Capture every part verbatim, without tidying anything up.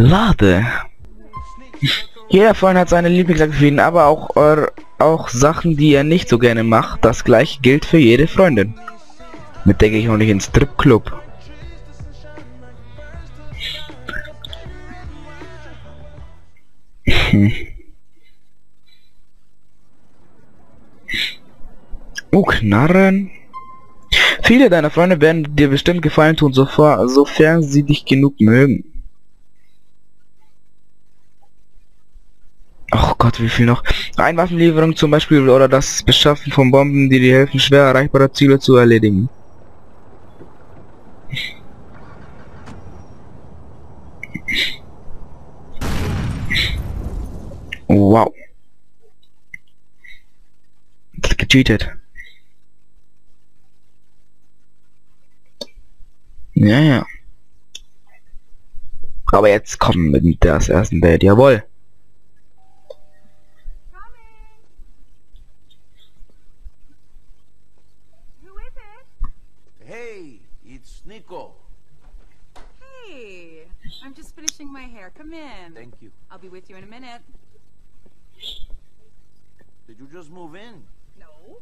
Lade. Jeder Freund hat seine Lieblingsaktivitäten, aber auch, er, auch Sachen, die er nicht so gerne macht. Das gleiche gilt für jede Freundin. Mit denke ich noch nicht ins Stripclub. Oh, Knarren. Viele deiner Freunde werden dir bestimmt Gefallen tun, sofern, sofern sie dich genug mögen. Oh Gott, wie viel noch? Ein Waffenlieferung zum Beispiel oder das Beschaffen von Bomben, die dir helfen, schwer erreichbare Ziele zu erledigen. Wow. Gecheatet. Ja, ja. Aber jetzt kommen wir mit das ersten Date, jawohl. Nico. Hey, I'm just finishing my hair. Come in. Thank you. I'll be with you in a minute. Did you just move in? No.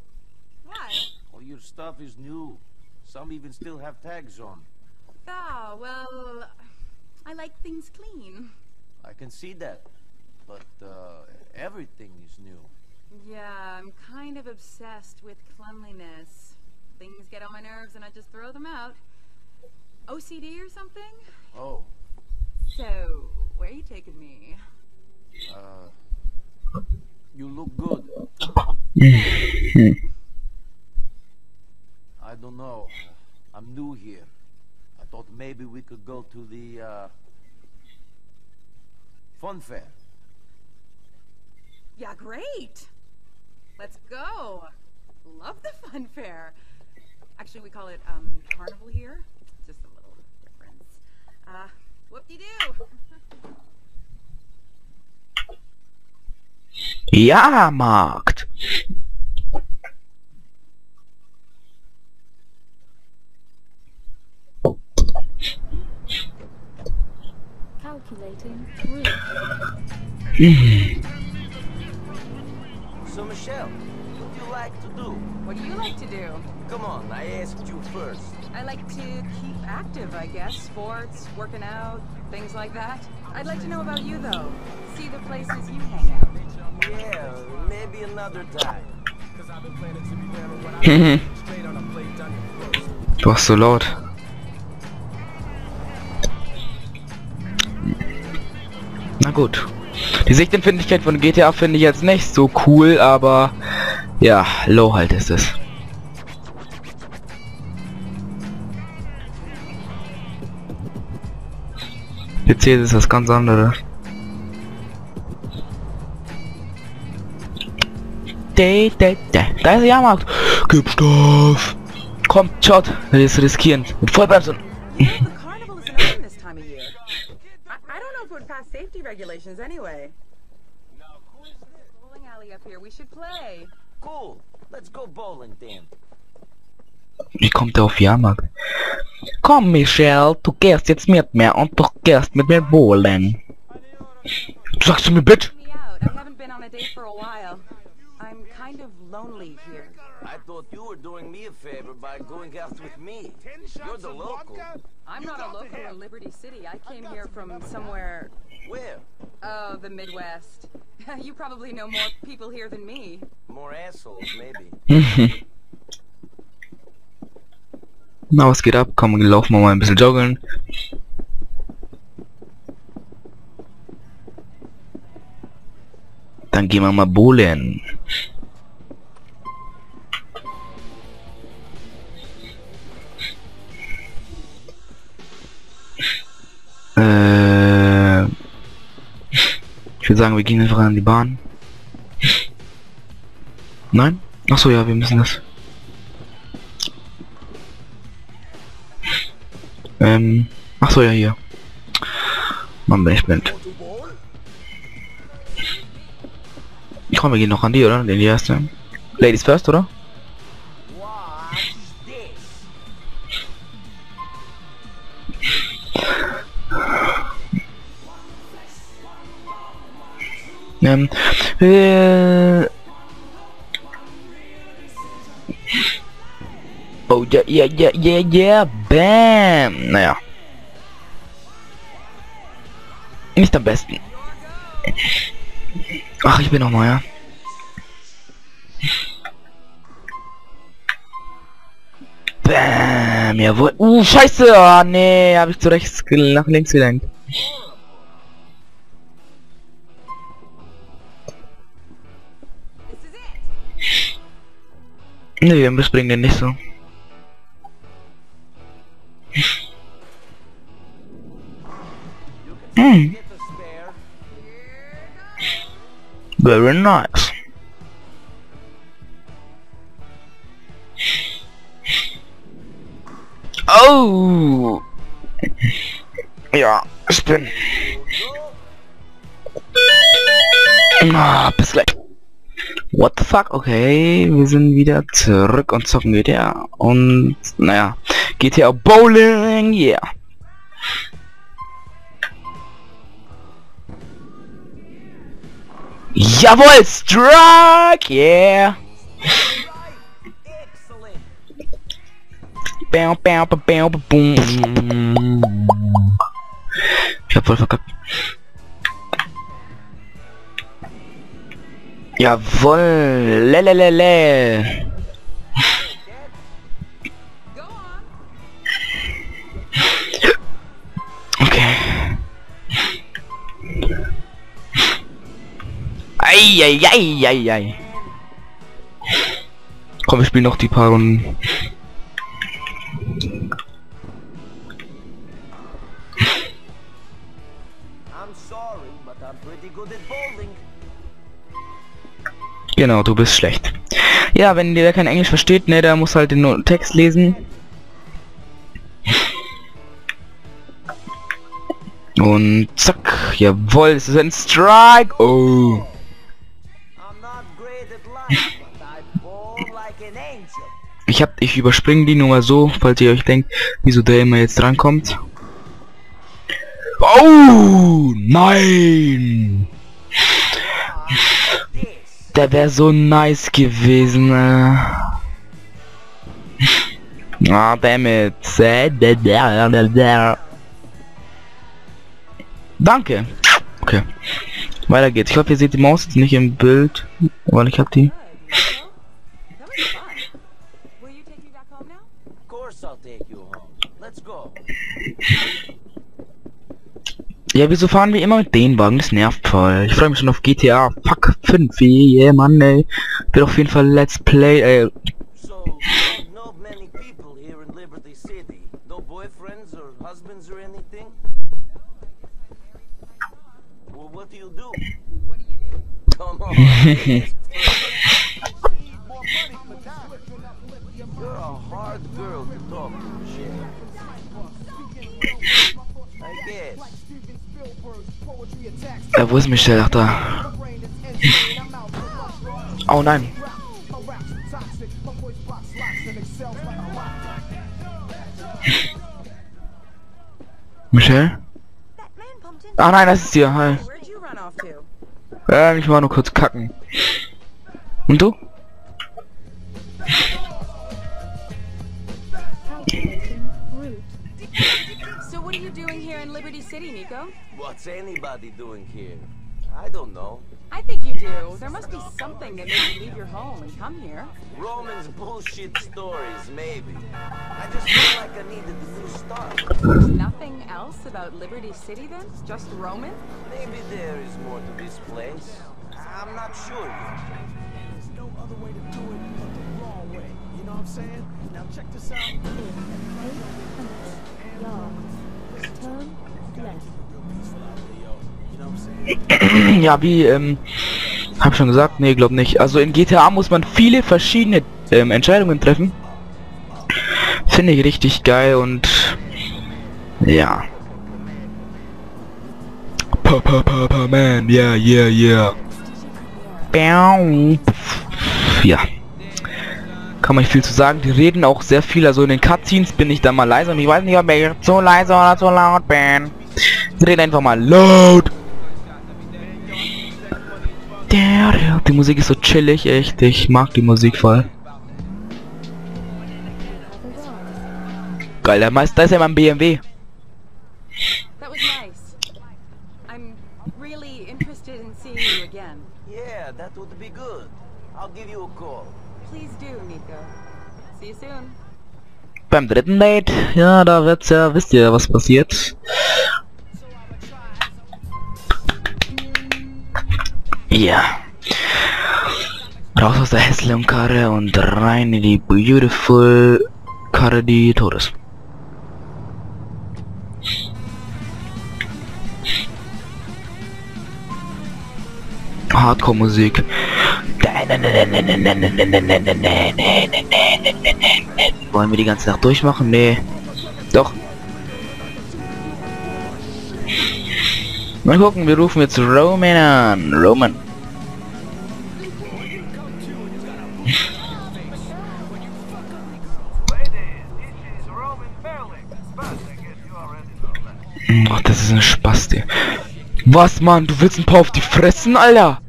Why? All your stuff is new. Some even still have tags on. Ah, well, I like things clean. I can see that. But uh, everything is new. Yeah, I'm kind of obsessed with cleanliness. Things get on my nerves and I just throw them out. O C D or something? Oh. So, where are you taking me? Uh, you look good. I don't know. I'm new here. I thought maybe we could go to the, uh, fun fair. Yeah, great. Let's go. Love the fun fair. Actually, we call it, um, carnival here. Just a little difference. Uh, whoop-de-doo! Ja, Markt! Calculating. So, Michelle, what do you like to do? What do you like to do? Come on, I asked you first. I like to keep active, I guess. Sports, working out, things like that. I'd like to know about you, though. See the places you hang out. Yeah, maybe another time. Because I've been planning to be there when I'm straight on a plate done first. Du warst so laut. Na gut. Die Sichtempfindlichkeit von G T A finde ich jetzt nicht so cool, aber ja, low halt ist es. P C ist das ganz andere. De, de, de. Da ist der Jahrmarkt. Gib Stoff. Komm, schaut. Das ist riskierend. Mit Vollbremsen. Wie kommt der auf Jahrmarkt? Komm, Michelle, du gehst jetzt mit mir und du gehst mit mir bowlen. Du sagst zu mir, Bitch! I'm not a local in Liberty City. I came here from somewhere. Where? Oh, the Midwest. You probably know more people here than me. More assholes, maybe. Na, was geht ab? Komm, laufen wir mal ein bisschen joggeln. Dann gehen wir mal bowlen. Äh, ich würde sagen, wir gehen einfach an die Bahn. Nein? Ach so, ja, wir müssen das. Ähm, ach so, ja, hier. Mann, bin ich blind. Ich komm, wir gehen noch an die, oder? Den die erste. Ladies first, oder? ähm, äh, oh ja, ja, ja, ja, ja, bam. Naja. Nicht am besten. Ach, ich bin noch mal, ja. Bam, jawohl. Uh, scheiße. Oh, nee, habe ich zu rechts nach links gelenkt. Ne, wir bespringen den nicht so. Hm. Very nice. Oh! Ja, ich bin... Ah, bis gleich. What the fuck? Okay, wir sind wieder zurück und zocken G T A. Und, naja, G T A Bowling, yeah. Jawohl, Strike, yeah. Bam, bam, bam, bam, bam. Ich hab voll verkackt. Jawohl, lelelele. Okay. Ei, ei, ei, ei, ei. Komm, wir spielen noch die paar Runden. Genau, du bist schlecht. Ja, wenn dir kein Englisch versteht, ne, der muss halt den Text lesen. Und zack, jawohl, es ist ein Strike. Oh. Ich hab, ich überspringe die Nummer so, falls ihr euch denkt, wieso der immer jetzt drankommt. Oh, nein. Der wäre so nice gewesen. Ah, oh, damn it. Danke. Okay. Weiter geht's. Ich hoffe, ihr seht die Maus nicht im Bild, weil ich hab die. Ja, wieso fahren wir immer mit den Wagen? Das nervt voll. Ich freue mich schon auf G T A. Fuck fünf. Yeah, Mann, ey. Wird auf jeden Fall Let's Play, ey. So, not many people here in Liberty City. No boyfriends or husbands or anything? Well, what do you do? What do you do? Come on. You're a hard girl to talk to, Michelle. I guess. Ja, wo ist Michelle? Ach, da. Oh nein. Michelle? Ah nein, das ist hier. Hi. Äh, ich war nur kurz kacken. Und du? What are you doing here in Liberty City, Nico? What's anybody doing here? I don't know. I think you do. There must be something that made you leave your home and come here. Roman's bullshit stories, maybe. I just feel like I needed a new start. There's nothing else about Liberty City then? Just Roman? Maybe there is more to this place. I'm not sure yet. There's no other way to do it but the wrong way. You know what I'm saying? Now check this out. Ja, wie ähm, hab schon gesagt, nee, glaub nicht. Also in G T A muss man viele verschiedene ähm, Entscheidungen treffen. Finde ich richtig geil und ja. Papa, Papa, man, yeah, yeah, yeah. Ja. Kann man nicht viel zu sagen. Die reden auch sehr viel. Also in den Cutscenes bin ich da mal leise und ich weiß nicht, ob ich so leise oder so laut bin. Ich rede einfach mal laut. Die Musik ist so chillig, echt. Ich mag die Musik voll. Geil, der Meister ist ja mein B M W. Yeah, that would be good. I'll give you a call. Please do, Nico. See you soon. Beim dritten Date, ja, da wird's ja, wisst ihr, was passiert. Ja. Raus aus der hässlichen Karre und rein in die beautiful Karre, die tot ist. Hardcore-Musik. Wollen wir die ganze Nacht durchmachen? Nee. Doch. Mal gucken, wir rufen jetzt Roman an. Roman. Oh, das ist ein Spasti. Was, Mann? Du willst ein paar auf die Fressen, Alter?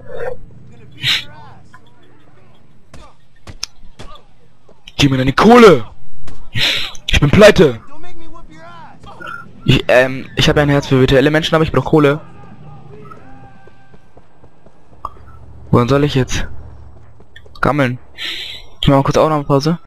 Gib mir deine Kohle! Ich bin pleite! Ich, ähm, ich habe ein Herz für virtuelle Menschen, aber ich brauche Kohle. Wohin soll ich jetzt? Gammeln. Ich mache mal kurz auch noch eine Pause.